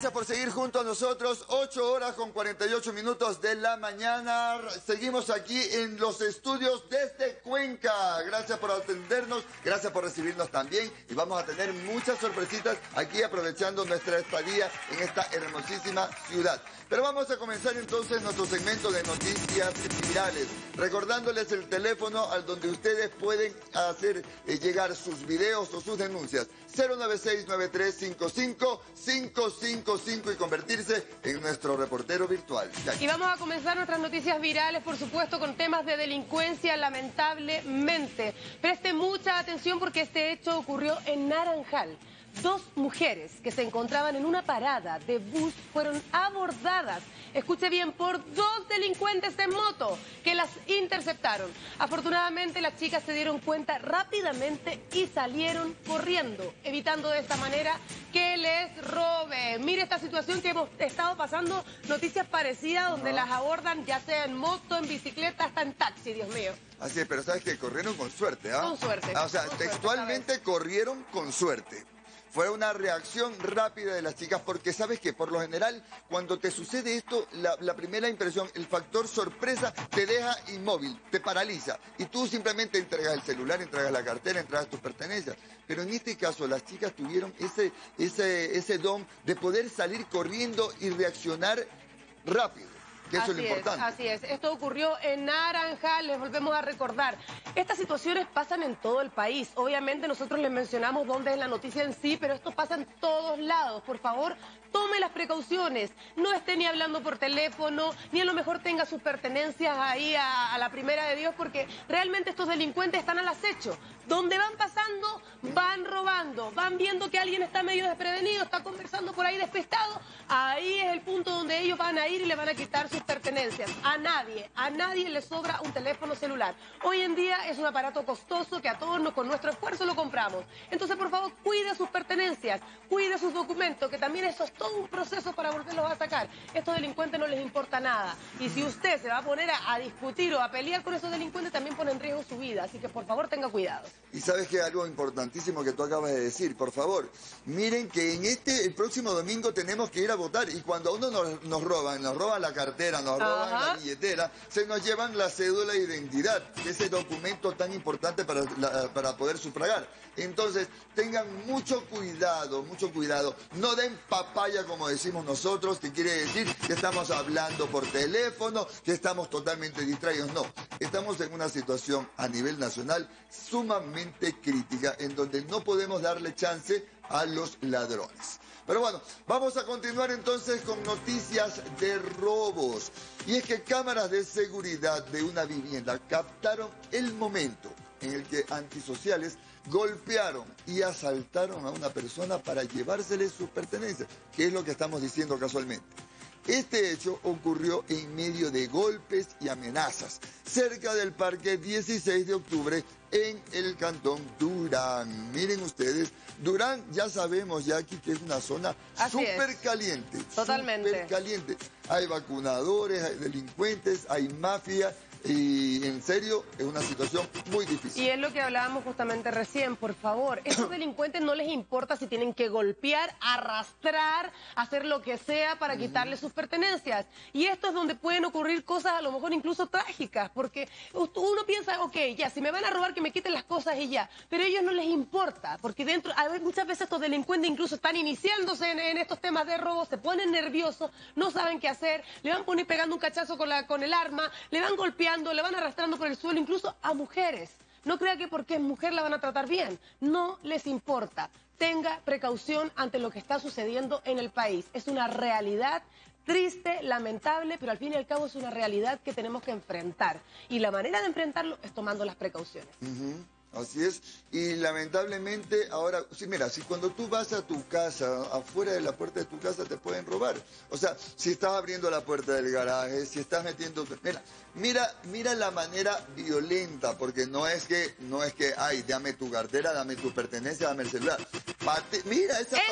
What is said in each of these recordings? Gracias por seguir junto a nosotros, 8 horas con 48 minutos de la mañana. Seguimos aquí en los estudios desde Cuenca. Gracias por atendernos, gracias por recibirnos también. Y vamos a tener muchas sorpresitas aquí aprovechando nuestra estadía en esta hermosísima ciudad. Pero vamos a comenzar entonces nuestro segmento de noticias virales, recordándoles el teléfono al donde ustedes pueden hacer llegar sus videos o sus denuncias. 096-9355-5555 y convertirse en nuestro reportero virtual. Y vamos a comenzar nuestras noticias virales, por supuesto, con temas de delincuencia, lamentablemente. Preste mucha atención porque este hecho ocurrió en Naranjal. Dos mujeres que se encontraban en una parada de bus fueron abordadas, escuche bien, por dos delincuentes en moto que las interceptaron. Afortunadamente las chicas se dieron cuenta rápidamente y salieron corriendo, evitando de esta manera que les roben. Mire esta situación que hemos estado pasando, noticias parecidas donde las abordan ya sea en moto, en bicicleta, hasta en taxi, Dios mío. Así es, pero sabes que corrieron con suerte, ¿ah? Con suerte. O sea, textualmente corrieron con suerte. Fue una reacción rápida de las chicas porque, ¿sabes qué? Por lo general, cuando te sucede esto, la primera impresión, el factor sorpresa, te deja inmóvil, te paraliza. Y tú simplemente entregas el celular, entregas la cartera, entregas tus pertenencias. Pero en este caso, las chicas tuvieron ese don de poder salir corriendo y reaccionar rápido. Que eso es lo importante. Así es, esto ocurrió en Naranjal, les volvemos a recordar. Estas situaciones pasan en todo el país. Obviamente nosotros les mencionamos dónde es la noticia en sí, pero esto pasa en todos lados. Por favor, tome las precauciones. No esté ni hablando por teléfono, ni a lo mejor tenga sus pertenencias ahí a la primera de Dios, porque realmente estos delincuentes están al acecho. Donde van pasando, van robando, van viendo que alguien está medio desprevenido, está conversando por ahí despistado. Ahí es el punto donde ellos van a ir y le van a quitar sus pertenencias. A nadie le sobra un teléfono celular. Hoy en día es un aparato costoso que a todos con nuestro esfuerzo lo compramos. Entonces, por favor, cuide sus pertenencias, cuide sus documentos, que también eso es todo un proceso para volverlos a sacar. Estos delincuentes no les importa nada. Y si usted se va a poner a discutir o a pelear con esos delincuentes, también pone en riesgo su vida. Así que, por favor, tenga cuidado. Y sabes que algo importantísimo que tú acabas de decir, por favor, miren que en el próximo domingo tenemos que ir a votar y cuando a uno nos roban la cartera, nos roban la billetera, se nos llevan la cédula de identidad, ese documento tan importante para poder sufragar. Entonces, tengan mucho cuidado, mucho cuidado. No den papaya, como decimos nosotros, que quiere decir que estamos hablando por teléfono, que estamos totalmente distraídos. No, estamos en una situación a nivel nacional sumamente crítica, en donde no podemos darle chance a los ladrones. Pero bueno, vamos a continuar entonces con noticias de robos. Y es que cámaras de seguridad de una vivienda captaron el momento en el que antisociales golpearon y asaltaron a una persona para llevársele sus pertenencias, que es lo que estamos diciendo casualmente. Este hecho ocurrió en medio de golpes y amenazas, cerca del Parque 16 de Octubre, en el Cantón Durán. Miren ustedes, Durán ya sabemos ya aquí que es una zona súper caliente. Totalmente. Súper caliente. Hay vacunadores, hay delincuentes, hay mafia. Y en serio, es una situación muy difícil. Y es lo que hablábamos justamente recién, por favor. Estos delincuentes no les importa si tienen que golpear, arrastrar, hacer lo que sea para quitarles sus pertenencias. Y esto es donde pueden ocurrir cosas a lo mejor incluso trágicas, porque uno piensa, ok, ya, si me van a robar que me quiten las cosas y ya. Pero a ellos no les importa, porque dentro, a ver, muchas veces estos delincuentes incluso están iniciándose en estos temas de robo, se ponen nerviosos, no saben qué hacer, le van pegando un cachazo con el arma, le van golpeando, la van arrastrando por el suelo, incluso a mujeres. No crea que porque es mujer la van a tratar bien. No les importa. Tenga precaución ante lo que está sucediendo en el país. Es una realidad triste, lamentable, pero al fin y al cabo es una realidad que tenemos que enfrentar. Y la manera de enfrentarlo es tomando las precauciones. Así es, y lamentablemente ahora, sí, mira, si cuando tú vas a tu casa, afuera de la puerta de tu casa te pueden robar. O sea, si estás abriendo la puerta del garaje, si estás metiendo... Mira la manera violenta, porque no es que, ay, dame tu cartera, dame tu pertenencia, dame el celular. Mira esa patada.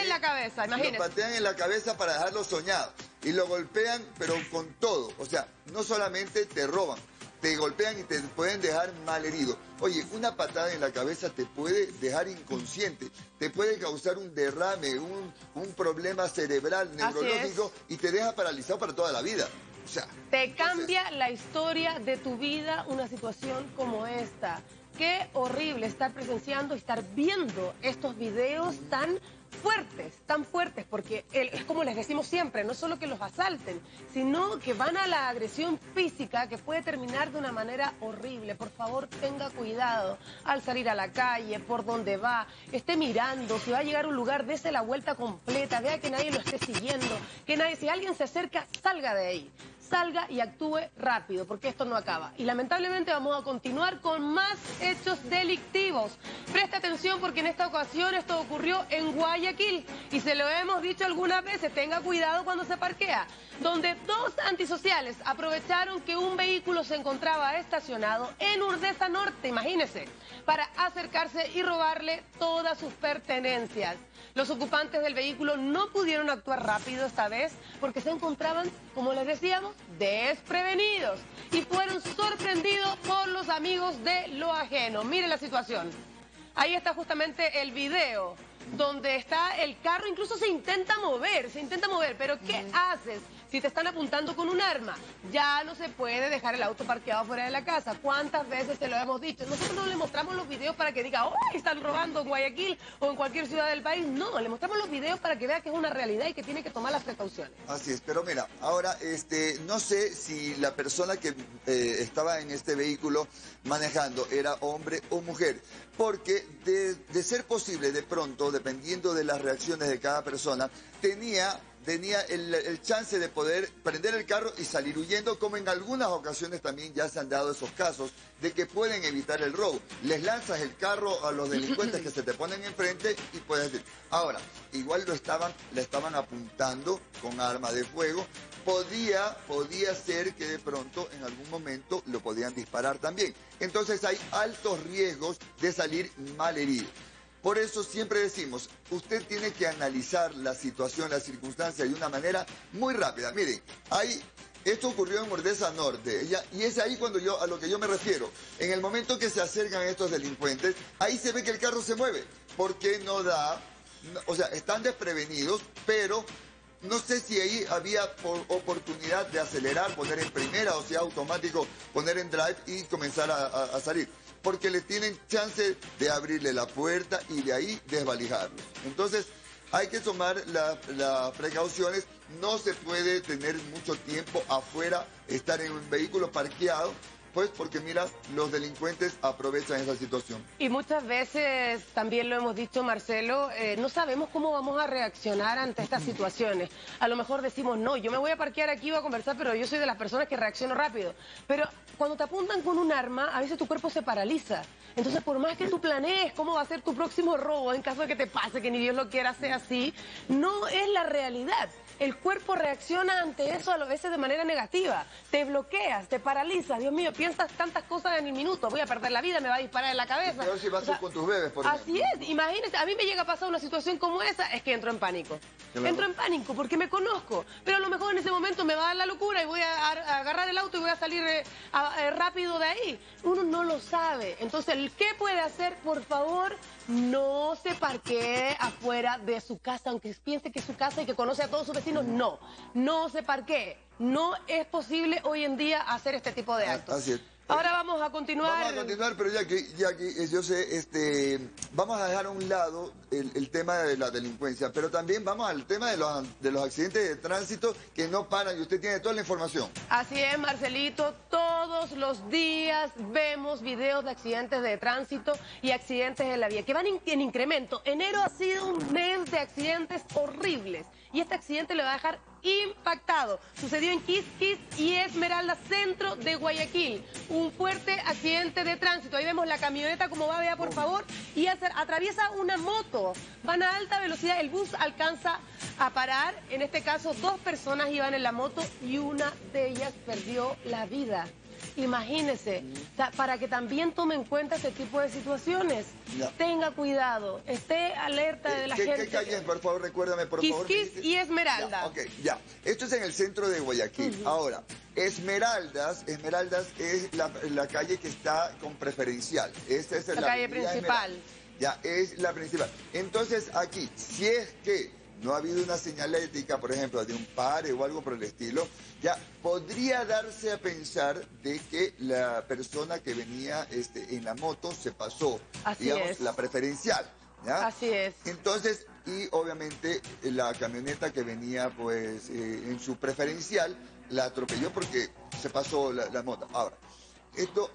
En la cabeza, imagínate. Lo patean en la cabeza para dejarlo soñado, y lo golpean, pero con todo. O sea, no solamente te roban, te golpean y te pueden dejar mal herido. Oye, una patada en la cabeza te puede dejar inconsciente, te puede causar un derrame, un problema cerebral, neurológico, y te deja paralizado para toda la vida. O sea, te cambia la historia de tu vida una situación como esta. Qué horrible estar presenciando y estar viendo estos videos tan fuertes, porque es como les decimos siempre, no solo que los asalten, sino que van a la agresión física que puede terminar de una manera horrible. Por favor, tenga cuidado al salir a la calle, por donde va, esté mirando, si va a llegar a un lugar, dése la vuelta completa, vea que nadie lo esté siguiendo, que nadie, si alguien se acerca, salga de ahí. Salga y actúe rápido, porque esto no acaba. Y lamentablemente vamos a continuar con más hechos delictivos. Presta atención porque en esta ocasión esto ocurrió en Guayaquil. Y se lo hemos dicho algunas veces, tenga cuidado cuando se parquea. Donde dos antisociales aprovecharon que un vehículo se encontraba estacionado en Urdesa Norte, imagínense, para acercarse y robarle todas sus pertenencias. Los ocupantes del vehículo no pudieron actuar rápido esta vez porque se encontraban, como les decíamos, desprevenidos y fueron sorprendidos por los amigos de lo ajeno. Miren la situación. Ahí está justamente el video donde está el carro, incluso se intenta mover, pero ¿qué haces si te están apuntando con un arma? Ya no se puede dejar el auto parqueado fuera de la casa. ¿Cuántas veces te lo hemos dicho? Nosotros no le mostramos los videos para que diga, ¡ay, están robando en Guayaquil o en cualquier ciudad del país! No, le mostramos los videos para que vea que es una realidad y que tiene que tomar las precauciones. Así es, pero mira, ahora no sé si la persona que estaba en este vehículo manejando era hombre o mujer, porque de ser posible, de pronto, dependiendo de las reacciones de cada persona, tenía el chance de poder prender el carro y salir huyendo, como en algunas ocasiones también ya se han dado esos casos de que pueden evitar el robo. Les lanzas el carro a los delincuentes que se te ponen enfrente y puedes decir. Ahora, igual la estaban apuntando con arma de fuego. Podía ser que de pronto en algún momento lo podían disparar también. Entonces hay altos riesgos de salir mal herido. Por eso siempre decimos, usted tiene que analizar la situación, la circunstancia de una manera muy rápida. Miren, esto ocurrió en Urdesa Norte, y es ahí cuando a lo que yo me refiero. En el momento que se acercan estos delincuentes, ahí se ve que el carro se mueve, porque no da, o sea, están desprevenidos, pero no sé si ahí había oportunidad de acelerar, poner en primera, o sea, automático, poner en drive y comenzar a salir. Porque le tienen chance de abrirle la puerta y de ahí desvalijarlo. Entonces, hay que tomar las precauciones. No se puede tener mucho tiempo afuera, estar en un vehículo parqueado, pues porque mira, los delincuentes aprovechan esa situación. Y muchas veces, también lo hemos dicho, Marcelo, no sabemos cómo vamos a reaccionar ante estas situaciones. A lo mejor decimos, no, yo me voy a parquear aquí, voy a conversar, pero yo soy de las personas que reacciono rápido. Pero cuando te apuntan con un arma, a veces tu cuerpo se paraliza. Entonces, por más que tú planees cómo va a ser tu próximo robo, en caso de que te pase, que ni Dios lo quiera sea así, no es la realidad. El cuerpo reacciona ante eso a veces de manera negativa. Te bloqueas, te paralizas. Dios mío, piensas tantas cosas en el minuto. Voy a perder la vida, me va a disparar en la cabeza. Pero si vas con tus bebés, por ejemplo. Así es, imagínense. A mí me llega a pasar una situación como esa, es que entro en pánico. Claro. Entro en pánico porque me conozco. Pero a lo mejor en ese momento me va a dar la locura y voy a agarrar el auto y voy a salir rápido de ahí. Uno no lo sabe. Entonces, ¿qué puede hacer? Por favor, no se parquee afuera de su casa, aunque piense que es su casa y que conoce a todos sus vecinos. No se parquee. No es posible hoy en día hacer este tipo de actos. Así es. Ahora vamos a continuar. Vamos a continuar, pero ya que yo sé, vamos a dejar a un lado el tema de la delincuencia, pero también vamos al tema de los accidentes de tránsito que no paran y usted tiene toda la información. Así es, Marcelito, todos los días vemos videos de accidentes de tránsito y accidentes en la vía, que van en incremento. Enero ha sido un mes de accidentes horribles y este accidente le va a dejar impactado. Sucedió en Quisquis y Esmeralda, centro de Guayaquil. Un fuerte accidente de tránsito. Ahí vemos la camioneta como va, vea por favor, y atraviesa una moto. Van a alta velocidad, el bus alcanza a parar. En este caso, dos personas iban en la moto y una de ellas perdió la vida. Imagínese, para que también tome en cuenta ese tipo de situaciones. No. Tenga cuidado, esté alerta de la gente. ¿Qué calles, por favor, recuérdame, por favor? Quisquis y Esmeraldas. Ok, ya. Esto es en el centro de Guayaquil. Ahora, Esmeraldas es la calle que está con preferencial. Esta es la calle principal. Ya, es la principal. Entonces, aquí, si es que no ha habido una señalética, por ejemplo, de un pare o algo por el estilo, ya podría darse a pensar de que la persona que venía en la moto se pasó, así digamos, es la preferencial, ¿ya? Así es. Entonces, y obviamente la camioneta que venía pues en su preferencial la atropelló porque se pasó la moto. Ahora, esto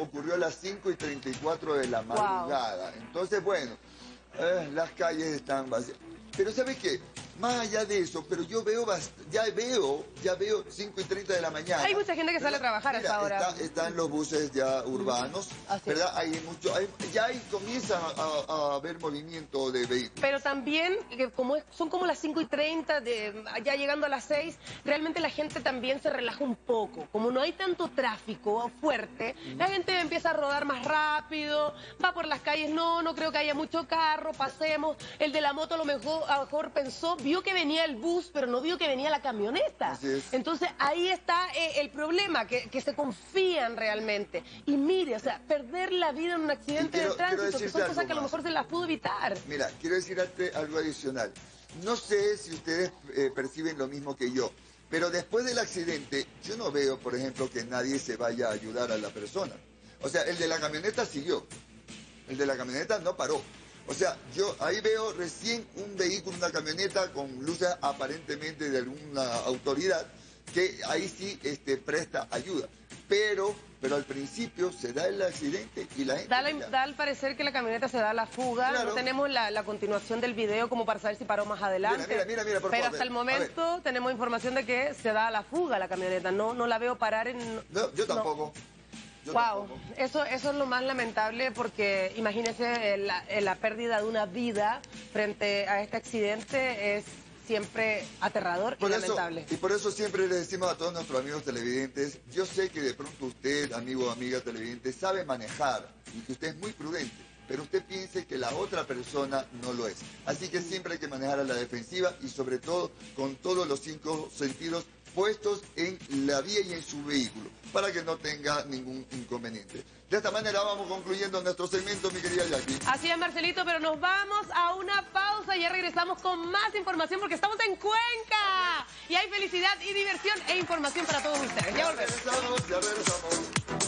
ocurrió a las 5:34 de la madrugada. Wow. Entonces, bueno, las calles están vacías. Pero ¿sabe qué? Más allá de eso, pero yo veo, ya veo 5:30 de la mañana. Hay mucha gente que sale a trabajar a esa hora. Están los buses ya urbanos, ¿verdad? Hay mucho, ya comienza a haber movimiento de vehículos. Pero también, como son como las 5:30, ya llegando a las 6, realmente la gente también se relaja un poco. Como no hay tanto tráfico fuerte, la gente empieza a rodar más rápido, va por las calles, no creo que haya mucho carro, pasemos. El de la moto a lo mejor pensó, vio que venía el bus, pero no vio que venía la camioneta. Entonces, ahí está el problema, que se confían realmente. Y mire, o sea, perder la vida en un accidente de tránsito, que son cosas que a lo mejor se las pudo evitar. Mira, quiero decirte algo adicional. No sé si ustedes perciben lo mismo que yo, pero después del accidente, yo no veo, por ejemplo, que nadie se vaya a ayudar a la persona. O sea, el de la camioneta siguió. El de la camioneta no paró. O sea, yo ahí veo recién un vehículo, una camioneta con luces aparentemente de alguna autoridad, que ahí sí presta ayuda. Pero al principio se da el accidente y la gente... Da al parecer que la camioneta se da la fuga. Claro. No tenemos la continuación del video como para saber si paró más adelante. Mira, por favor. Pero hasta el momento tenemos información de que se da la fuga la camioneta. No la veo parar en... No, yo tampoco. No. Wow, eso es lo más lamentable, porque imagínense la pérdida de una vida frente a este accidente es siempre aterrador y lamentable. Y por eso siempre les decimos a todos nuestros amigos televidentes, yo sé que de pronto usted, amigo o amiga televidente, sabe manejar y que usted es muy prudente, pero usted piense que la otra persona no lo es. Así que siempre hay que manejar a la defensiva y sobre todo con todos los 5 sentidos puestos en la vía y en su vehículo, para que no tenga ningún inconveniente. De esta manera vamos concluyendo nuestro segmento, mi querida Jackie. Así es, Marcelito, pero nos vamos a una pausa y ya regresamos con más información, porque estamos en Cuenca y hay felicidad y diversión e información para todos ustedes. Ya volvemos. Ya regresamos.